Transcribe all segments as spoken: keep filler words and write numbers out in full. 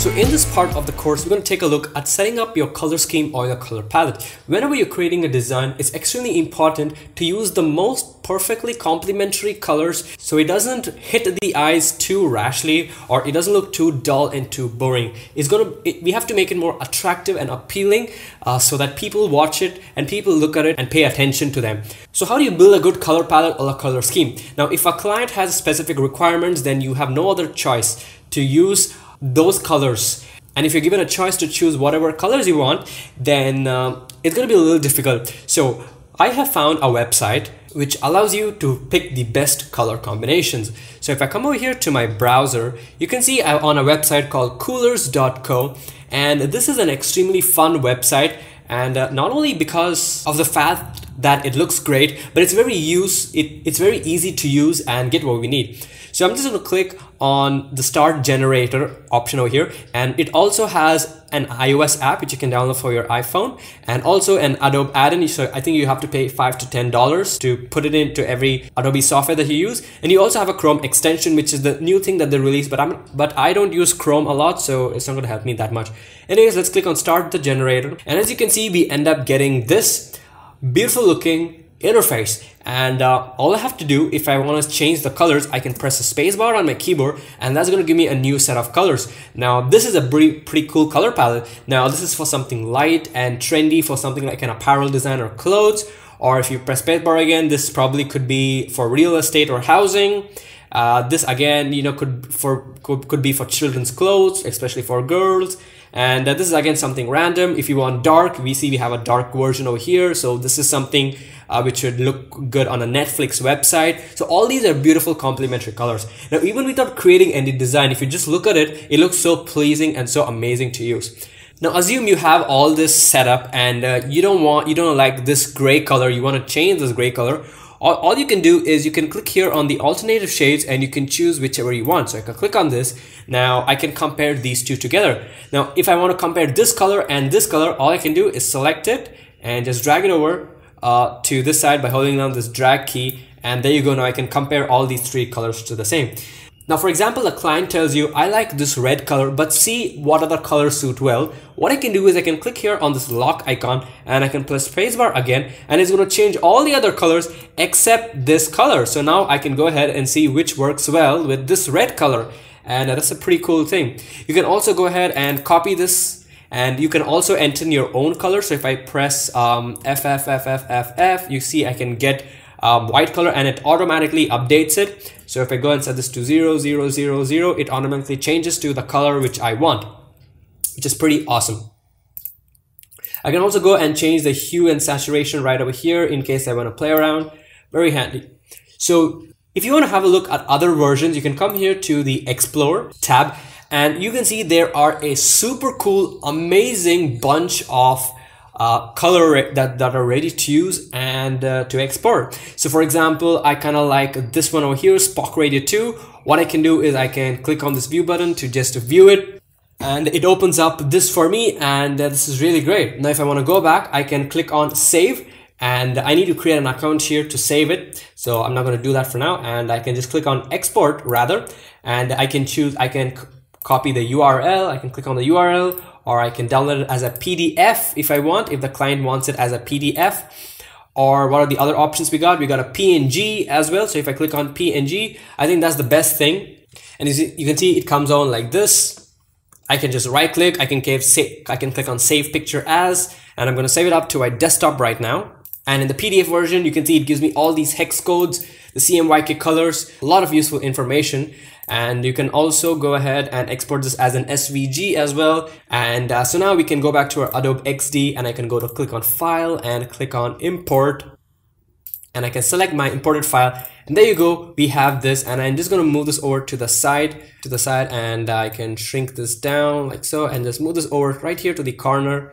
So in this part of the course, we're going to take a look at setting up your color scheme or your color palette. Whenever you're creating a design, it's extremely important to use the most perfectly complementary colors so it doesn't hit the eyes too rashly or it doesn't look too dull and too boring. It's gonna, it, we have to make it more attractive and appealing uh, so that people watch it and people look at it and pay attention to them. So how do you build a good color palette or a color scheme? Now, if a client has specific requirements, then you have no other choice to use those colors. And if you're given a choice to choose whatever colors you want, then uh, it's going to be a little difficult. So I have found a website which allows you to pick the best color combinations. So if I come over here to my browser, you can see I'm on a website called Coolors dot co, and this is an extremely fun website. And uh, not only because of the fact that it looks great, but it's very use it, it's very easy to use and get what we need. So I'm just going to click on the start generator option over here, and it also has an iOS app which you can download for your iPhone, and also an Adobe add-in. So I think you have to pay five to ten dollars to put it into every Adobe software that you use, and you also have a Chrome extension, which is the new thing that they released. But I'm but I don't use Chrome a lot, so it's not going to help me that much. Anyways, let's click on start the generator, and as you can see, we end up getting this beautiful looking interface. And uh, all I have to do, if I want to change the colors, I can press the spacebar on my keyboard, and that's going to give me a new set of colors. Now, this is a pretty, pretty cool color palette. Now, this is for something light and trendy, for something like an apparel design or clothes. Or if you press spacebar again, this probably could be for real estate or housing. Uh, this again, you know, could for could, could be for children's clothes, especially for girls. And uh, this is again something random. If you want dark, we see we have a dark version over here. So this is something uh, which would look good on a Netflix website. So all these are beautiful complementary colors. Now, even without creating any design, if you just look at it, it looks so pleasing and so amazing to use. Now, assume you have all this set up, and uh, you don't want, you don't like this gray color. You want to change this gray color. All, all you can do is you can click here on the alternative shades, and you can choose whichever you want. So I can click on this. Now I can compare these two together. Now, if I want to compare this color and this color, all I can do is select it and just drag it over uh, to this side by holding down this drag key. And there you go. Now I can compare all these three colors to the same. Now, for example, a client tells you, I like this red color, but see what other colors suit well. What I can do is I can click here on this lock icon, and I can press spacebar again, and it's going to change all the other colors except this color. So now I can go ahead and see which works well with this red color. And that's a pretty cool thing. You can also go ahead and copy this, and you can also enter in your own color. So if I press um, F F F F F F, you see I can get Um, white color, and it automatically updates it. So if I go and set this to zero zero zero zero, it automatically changes to the color which I want, which is pretty awesome. I can also go and change the hue and saturation right over here in case I want to play around. Very handy. So if you want to have a look at other versions, you can come here to the Explore tab, and you can see there are a super cool, amazing bunch of Uh, color that, that are ready to use and uh, to export. So for example, I kind of like this one over here, Spock Radio two. What I can do is I can click on this view button to just view it, and it opens up this for me, and uh, this is really great. Now, if I want to go back, I can click on save, and I need to create an account here to save it. So I'm not going to do that for now, and I can just click on export rather, and I can choose, I can copy the U R L, I can click on the U R L, or I can download it as a P D F if I want, if the client wants it as a P D F. Or what are the other options we got? We got a P N G as well. So if I click on P N G, I think that's the best thing. And you, see, you can see it comes on like this. I can just right click, I can, give, I can click on save picture as, and I'm gonna save it up to my desktop right now. And in the P D F version, you can see it gives me all these hex codes, the C M Y K colors, a lot of useful information. And you can also go ahead and export this as an S V G as well. And uh, so now we can go back to our Adobe X D, and I can go to click on file and click on import, and I can select my imported file. And there you go, we have this, and I'm just going to move this over to the side, to the side, and I can shrink this down like so, and just move this over right here to the corner.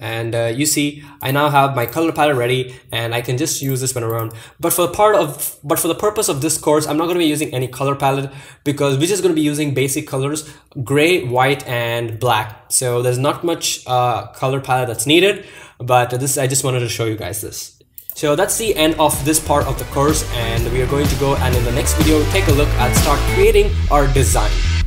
And uh, you see, I now have my color palette ready, and I can just use this one around. But for the part of, but for the purpose of this course, I'm not going to be using any color palette, because we're just going to be using basic colors, gray, white, and black. So there's not much uh, color palette that's needed. But this, I just wanted to show you guys this. So that's the end of this part of the course, and we are going to go and in the next video take a look at start creating our design.